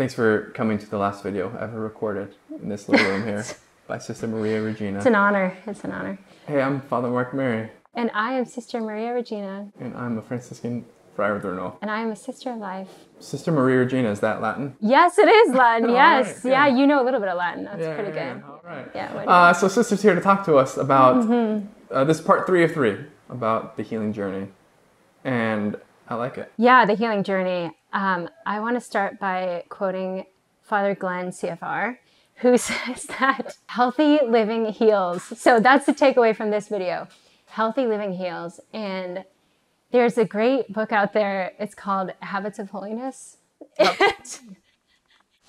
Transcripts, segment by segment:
Thanks for coming to the last video ever recorded in this little room here by Sister Maria Regina. It's an honor. It's an honor. Hey, I'm Father Mark Mary. And I am Sister Maria Regina. And I'm a Franciscan Friar of the Renewal. And I am a Sister of Life. Sister Maria Regina, is that Latin? Yes, it is Latin. Yes. Right, yeah. Yeah, you know a little bit of Latin. That's pretty good. All right. Yeah, so Sister's here to talk to us about this is part 3 of 3 about the healing journey. And I like it. Yeah, the healing journey. I want to start by quoting Father Glenn, CFR, who says that healthy living heals. So that's the takeaway from this video. Healthy living heals. And there's a great book out there. It's called Habits of Holiness. I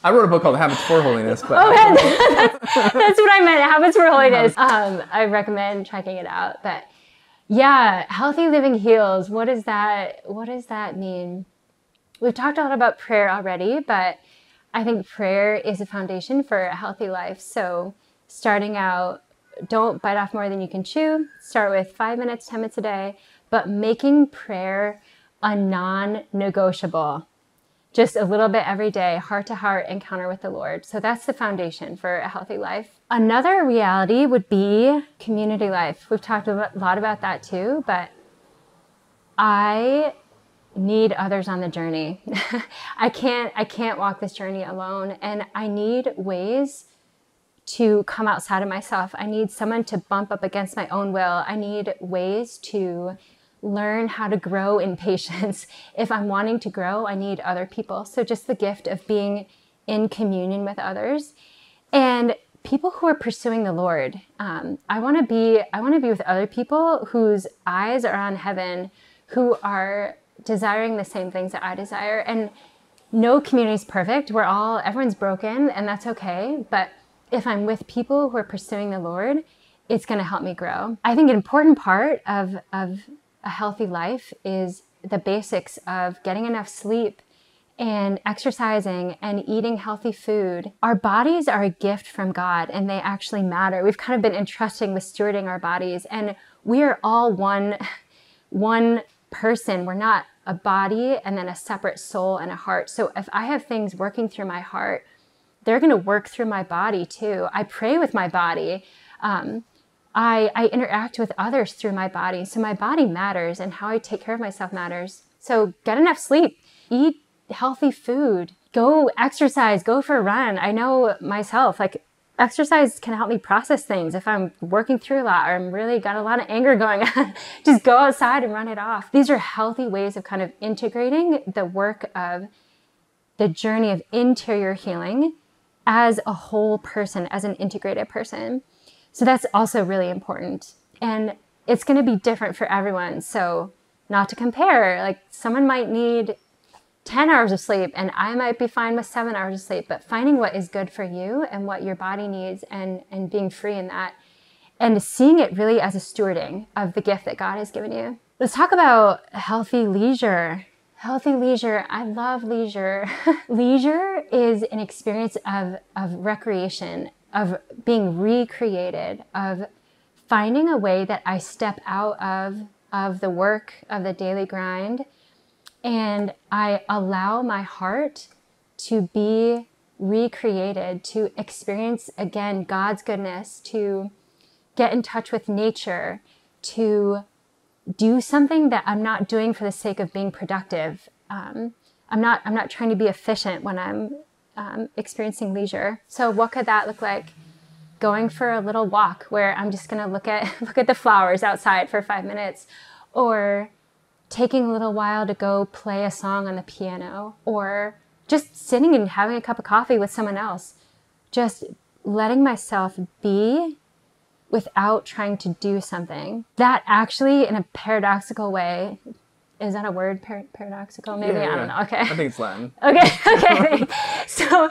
wrote a book called Habits for Holiness. But that's what I meant, Habits for Holiness. I recommend checking it out. But yeah, healthy living heals. What is that? What does that mean? We've talked a lot about prayer already, but I think prayer is a foundation for a healthy life. So starting out, don't bite off more than you can chew. Start with 5 minutes, 10 minutes a day, but making prayer a non-negotiable, just a little bit every day, heart-to-heart encounter with the Lord. So that's the foundation for a healthy life. Another reality would be community life. We've talked a lot about that too, but I need others on the journey. I can't walk this journey alone, and I need ways to come outside of myself. I need someone to bump up against my own will. I need ways to learn how to grow in patience. If I'm wanting to grow, I need other people. So just the gift of being in communion with others and people who are pursuing the Lord. I want to be with other people whose eyes are on heaven, who are desiring the same things that I desire. And no community is perfect. Everyone's broken, and that's okay. But if I'm with people who are pursuing the Lord, it's going to help me grow. I think an important part of a healthy life is the basics of getting enough sleep and exercising and eating healthy food. Our bodies are a gift from God, and they actually matter. We've kind of been entrusting with stewarding our bodies, and we are all one person. We're not a body and then a separate soul and a heart. So if I have things working through my heart, they're going to work through my body too. I pray with my body. I interact with others through my body. So my body matters, and how I take care of myself matters. So get enough sleep, eat healthy food, go exercise, go for a run. I know myself, like, exercise can help me process things. If I'm working through a lot, or I'm really got a lot of anger going on, just go outside and run it off. These are healthy ways of kind of integrating the work of the journey of interior healing as a whole person, as an integrated person. So that's also really important. And it's going to be different for everyone. So not to compare, like, someone might need 10 hours of sleep, and I might be fine with 7 hours of sleep, but finding what is good for you and what your body needs, and being free in that, and seeing it really as a stewarding of the gift that God has given you. Let's talk about healthy leisure. Healthy leisure, I love leisure. Leisure is an experience of recreation, of being recreated, of finding a way that I step out of the work, of the daily grind, and I allow my heart to be recreated, to experience again God's goodness, to get in touch with nature, to do something that I'm not doing for the sake of being productive. I'm not trying to be efficient when I'm experiencing leisure. So what could that look like? Going for a little walk where I'm just going to look at the flowers outside for 5 minutes, or taking a little while to go play a song on the piano, or just sitting and having a cup of coffee with someone else. Just letting myself be without trying to do something. That actually, in a paradoxical way, is that a word, paradoxical? Maybe, yeah, I don't know, okay. I think it's Latin. Okay. So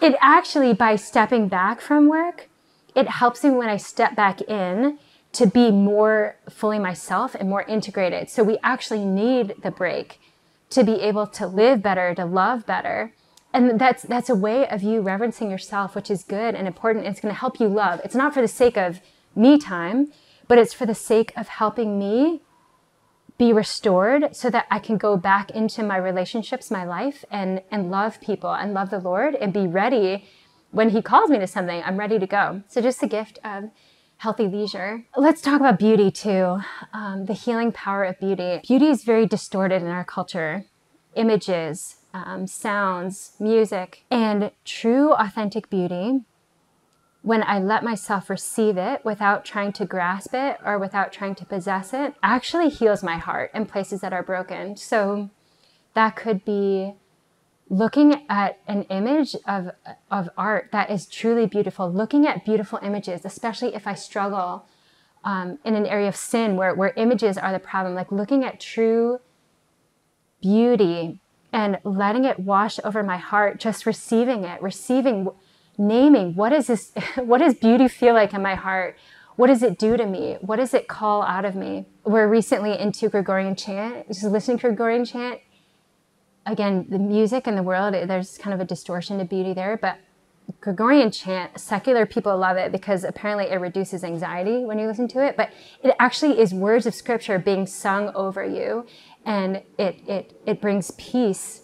it actually, by stepping back from work, it helps me when I step back in to be more fully myself and more integrated. So we actually need the break to be able to live better, to love better. And that's a way of you reverencing yourself, which is good and important. It's going to help you love. It's not for the sake of me time, but it's for the sake of helping me be restored so that I can go back into my relationships, my life, and love people and love the Lord and be ready when He calls me to something. I'm ready to go. So just the gift of healthy leisure. Let's talk about beauty too. The healing power of beauty. Beauty is very distorted in our culture. Images, sounds, music, and true authentic beauty, when I let myself receive it without trying to grasp it or without trying to possess it, actually heals my heart in places that are broken. So that could be looking at an image of art that is truly beautiful, looking at beautiful images, especially if I struggle in an area of sin where images are the problem, like looking at true beauty and letting it wash over my heart, just receiving it, naming, what is this? What does beauty feel like in my heart? What does it do to me? What does it call out of me? We're recently into Gregorian chant, just listening to Gregorian chant. Again, the music and the world, there's kind of a distortion to beauty there, but Gregorian chant, secular people love it because apparently it reduces anxiety when you listen to it, but it actually is words of scripture being sung over you, and it brings peace.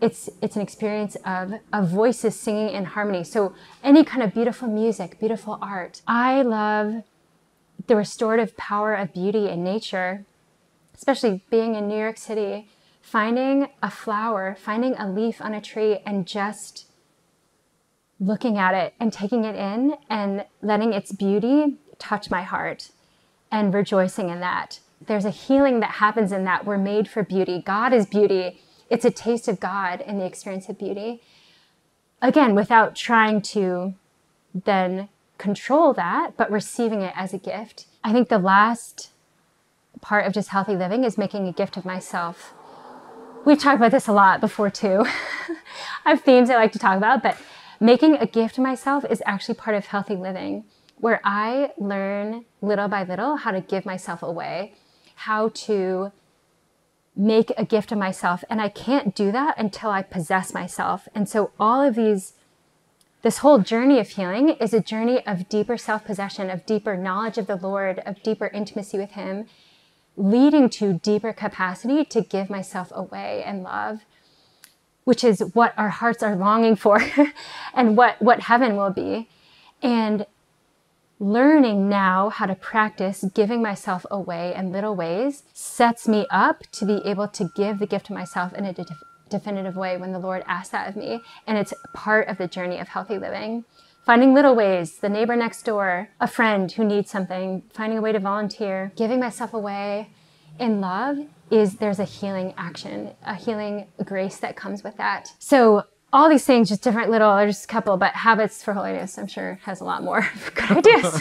It's an experience of voices singing in harmony. So any kind of beautiful music, beautiful art. I love the restorative power of beauty in nature, especially being in New York City, finding a flower, finding a leaf on a tree and just looking at it and taking it in and letting its beauty touch my heart and rejoicing in that. There's a healing that happens in that. We're made for beauty. God is beauty. It's a taste of God in the experience of beauty. Again, without trying to then control that, but receiving it as a gift. I think the last part of just healthy living is making a gift of myself. We've talked about this a lot before too. I have themes I like to talk about, but making a gift of myself is actually part of healthy living, where I learn little by little how to give myself away, how to make a gift of myself. And I can't do that until I possess myself. And so all of these, this whole journey of healing is a journey of deeper self-possession, of deeper knowledge of the Lord, of deeper intimacy with Him, leading to deeper capacity to give myself away and love, which is what our hearts are longing for and what heaven will be. And learning now how to practice giving myself away in little ways sets me up to be able to give the gift to myself in a definitive way when the Lord asks that of me. And it's part of the journey of healthy living. Finding little ways, the neighbor next door, a friend who needs something, finding a way to volunteer, giving myself away in love, there's a healing action, a healing grace that comes with that. So all these things, just different little, or just a couple, but Habits for Holiness, I'm sure, has a lot more good ideas.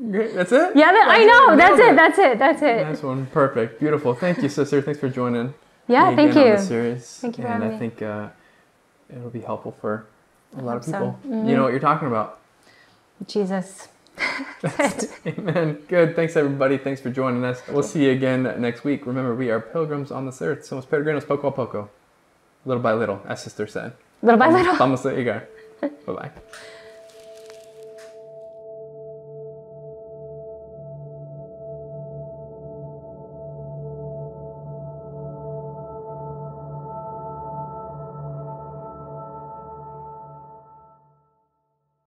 That's it? Yeah, I know. That's it. Nice one. Perfect. Beautiful. Thank you, sister. Thanks for joining. Yeah, thank you. On the series. Thank you for having me. And I think it'll be helpful for a lot of people. So. Mm-hmm. You know what you're talking about. Jesus. That's it. Amen. Good. Thanks, everybody. Thanks for joining us. We'll see you again next week. Remember, we are pilgrims on this earth. Somos peregrinos poco a poco. Little by little, as sister said. Little by little. Vamos a llegar. Bye-bye.